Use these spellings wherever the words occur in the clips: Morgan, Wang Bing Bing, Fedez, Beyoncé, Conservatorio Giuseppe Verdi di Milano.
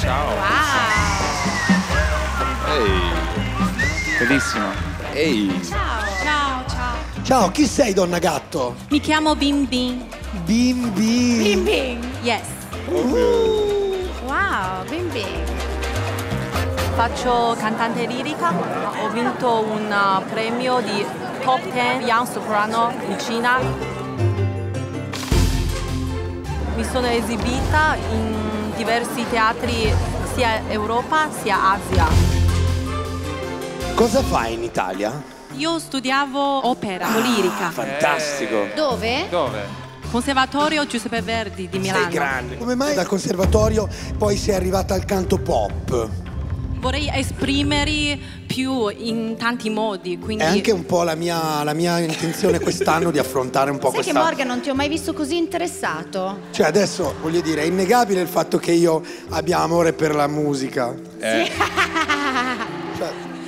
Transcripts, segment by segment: Ciao. Wow. Ehi. Bellissima. Ehi. Ciao. Ciao, ciao. Ciao, chi sei, donna gatto? Mi chiamo Bing Bing. Bing Bing. Bing Bing. Yes. Wow, Bing Bing. Faccio cantante lirica, ho vinto un premio di Top 10 Young Soprano in Cina. Mi sono esibita in diversi teatri sia Europa sia Asia. Cosa fai in Italia? Io studiavo opera, lirica. Fantastico! Dove? Dove? Conservatorio Giuseppe Verdi di Milano. Sei grande! Come mai dal conservatorio poi sei arrivata al canto pop? Vorrei esprimermi più in tanti modi, quindi... È anche un po' la mia intenzione quest'anno di affrontare un po' questa... Sai che Morgan non ti ho mai visto così interessato? Cioè adesso, voglio dire, è innegabile il fatto che io abbia amore per la musica. Cioè,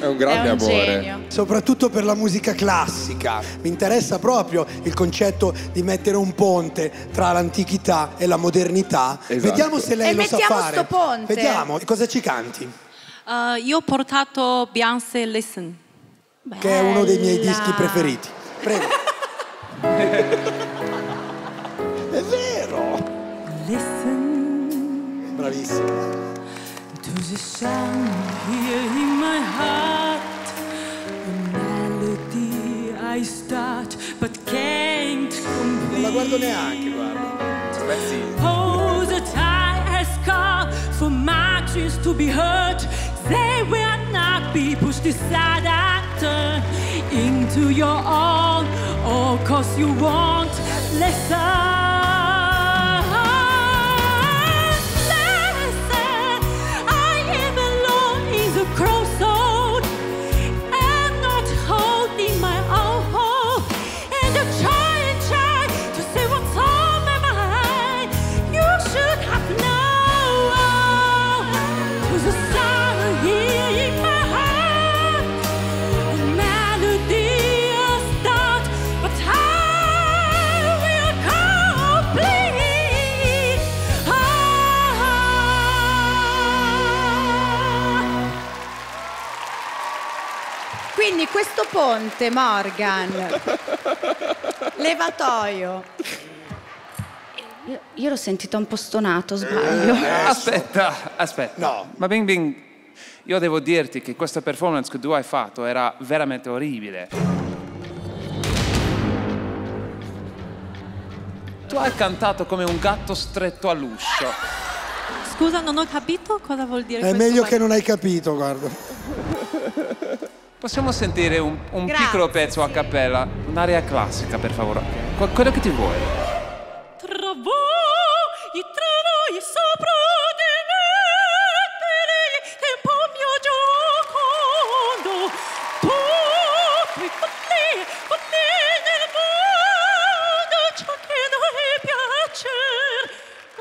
è un grande amore. Genio. Soprattutto per la musica classica. Mi interessa proprio il concetto di mettere un ponte tra l'antichità e la modernità. Esatto. Vediamo se lei lo sa fare. Mettiamo sto ponte. Vediamo, cosa ci canti? Io ho portato Beyoncé Listen. Bella. Che è uno dei miei dischi preferiti. Prego. È vero. Listen. Bravissima. To the sound here in my heart, a melody I start but can't complete. Non la guardo neanche, guarda. Oh, the time has come for my dreams to be heard. They will not be pushed aside and turned into your own. Oh, 'cause you won't listen. Listen, I am alone in the cross zone. I'm not holding my own hope. And I try and try to see what's on my mind. You should have known. To the sound here in my heart, a melody I start, but I will complete. Ah. Quindi questo ponte, Morgan, levatoio. Io l'ho sentito un po' stonato, sbaglio. Aspetta. No. Ma Bing Bing, io devo dirti che questa performance che tu hai fatto era veramente orribile. Tu hai cantato come un gatto stretto all'uscio. Scusa, non ho capito cosa vuol dire questo. È meglio che non hai capito, guarda. Possiamo sentire un piccolo pezzo a cappella? Un'area classica, per favore. Quello che ti vuoi.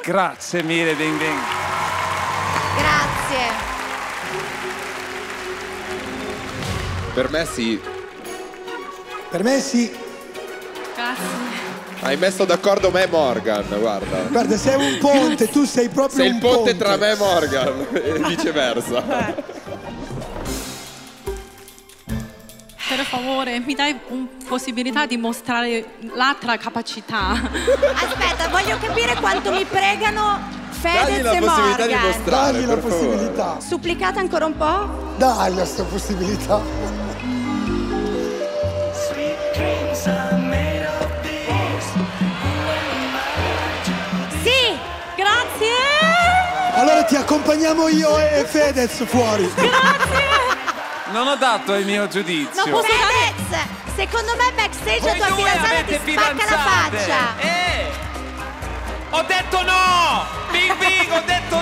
Grazie mille, Bing Bing. Grazie. Per me sì. Per me sì. Grazie. Hai messo d'accordo me e Morgan, guarda. Guarda, sei un ponte, tu sei proprio sei un ponte. Sei il ponte tra me e Morgan e viceversa. Per favore, mi dai una possibilità di mostrare l'altra capacità. Aspetta, voglio capire quanto mi pregano Fedez e Morgan. Dagli la possibilità di mostrare, dagli la possibilità. Favore. Supplicate ancora un po'? Dai la sta possibilità. Allora ti accompagniamo io e Fedez fuori. Grazie. Non ho dato il mio giudizio. Non posso Fedez, secondo me backstage la tua fidanzata ti spacca la faccia. Ho detto no! Bing Bing, ho detto